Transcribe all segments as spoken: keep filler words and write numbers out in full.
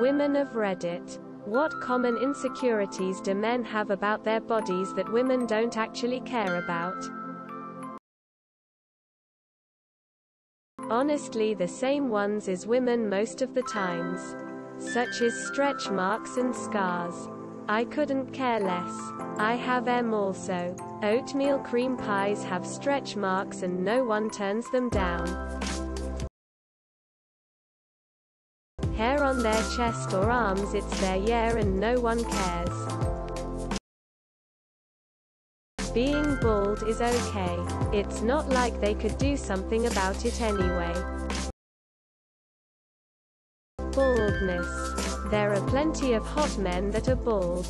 Women of Reddit. What common insecurities do men have about their bodies that women don't actually care about? Honestly, the same ones as women most of the times. Such as stretch marks and scars. I couldn't care less. I have 'em also. Oatmeal cream pies have stretch marks and no one turns them down. Hair on their chest or arms, it's their year and no one cares. Being bald is okay. It's not like they could do something about it anyway. Baldness. There are plenty of hot men that are bald.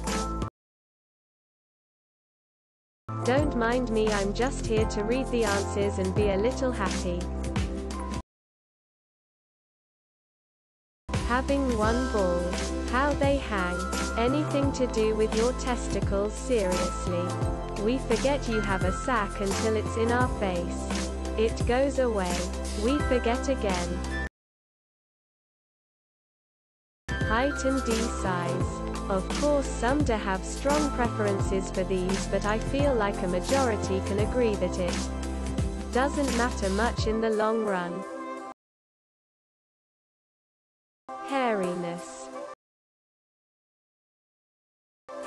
Don't mind me, I'm just here to read the answers and be a little happy. Having one ball. How they hang. Anything to do with your testicles, seriously. We forget you have a sack until it's in our face. It goes away. We forget again. Height and D size. Of course, some do have strong preferences for these, but I feel like a majority can agree that it doesn't matter much in the long run. Hairiness.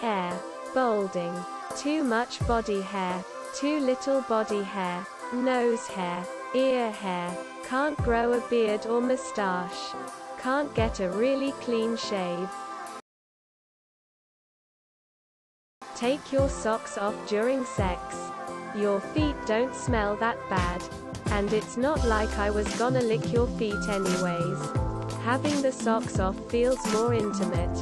Hair. Balding. Too much body hair. Too little body hair. Nose hair. Ear hair. Can't grow a beard or mustache. Can't get a really clean shave. Take your socks off during sex. Your feet don't smell that bad. And it's not like I was gonna lick your feet anyways. Having the socks off feels more intimate.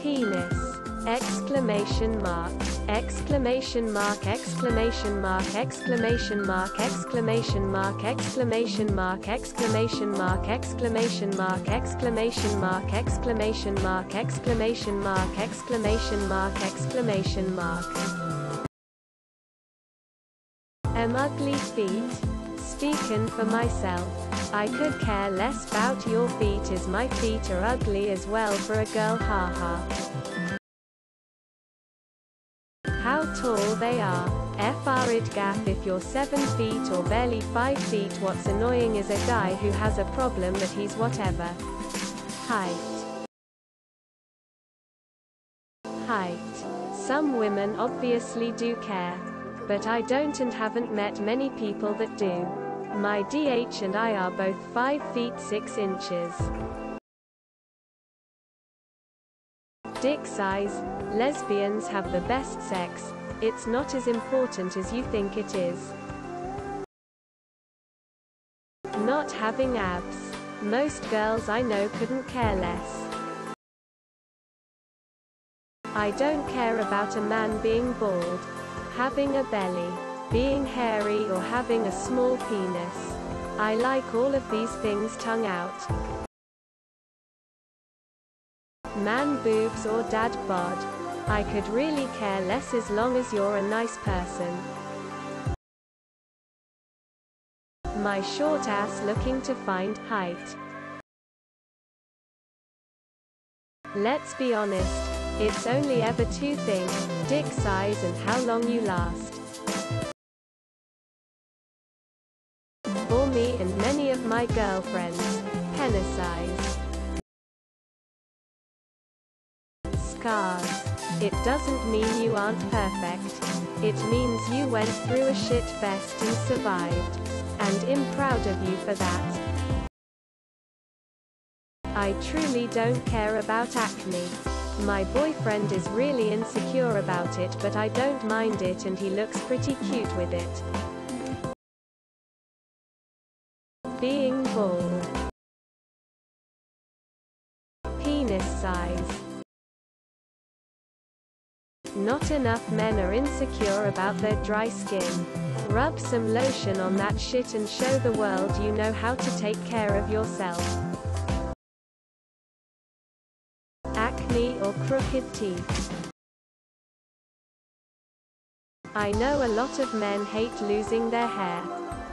Penis! Exclamation mark. Exclamation mark. Exclamation mark. Exclamation mark. Exclamation mark. Exclamation mark. Exclamation mark. Exclamation mark. Exclamation mark. Exclamation mark. Exclamation mark. Exclamation mark. Exclamation mark. Em ugly feet. Speaking for myself, I could care less about your feet, as my feet are ugly as well for a girl, haha. How tall they are. F R I D gap. If you're seven feet or barely five feet, what's annoying is a guy who has a problem that he's whatever height. Height. Some women obviously do care. But I don't and haven't met many people that do. My D H and I are both five feet six inches. Dick size. Lesbians have the best sex. It's not as important as you think it is. Not having abs. Most girls I know couldn't care less. I don't care about a man being bald. Having a belly, being hairy, or having a small penis. I like all of these things tongue out. Man boobs or dad bod. I could really care less as long as you're a nice person. My short ass looking to find height. Let's be honest. It's only ever two things, dick size and how long you last. For me and many of my girlfriends, penis size. Scars. It doesn't mean you aren't perfect. It means you went through a shit fest and survived. And I'm proud of you for that. I truly don't care about acne. My boyfriend is really insecure about it, but I don't mind it and he looks pretty cute with it. Being bald. Penis size. Not enough men are insecure about their dry skin. Rub some lotion on that shit and show the world you know how to take care of yourself. Or crooked teeth. I know a lot of men hate losing their hair.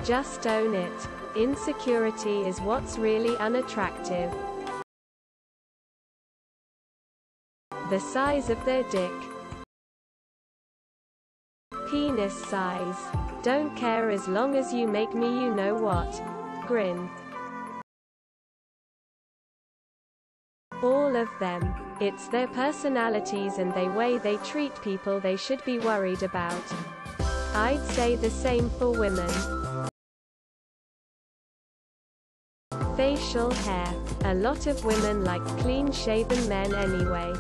Just own it. Insecurity is what's really unattractive. The size of their dick. Penis size. Don't care as long as you make me you know what. Grin. All of them. It's their personalities and the way they treat people they should be worried about. I'd say the same for women. Facial hair. A lot of women like clean-shaven men anyway.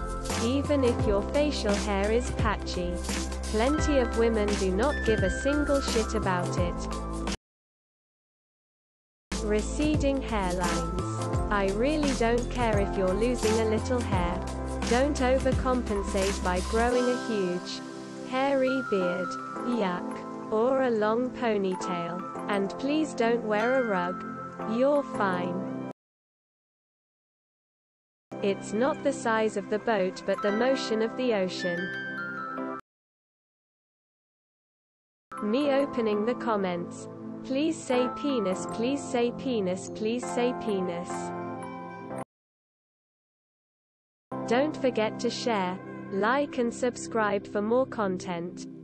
Even if your facial hair is patchy. Plenty of women do not give a single shit about it. Receding hairlines. I really don't care if you're losing a little hair. Don't overcompensate by growing a huge, hairy beard, yuck, or a long ponytail. And please don't wear a rug. You're fine. It's not the size of the boat but the motion of the ocean. Me opening the comments. Please say penis, please say penis, please say penis. Don't forget to share, like and subscribe for more content.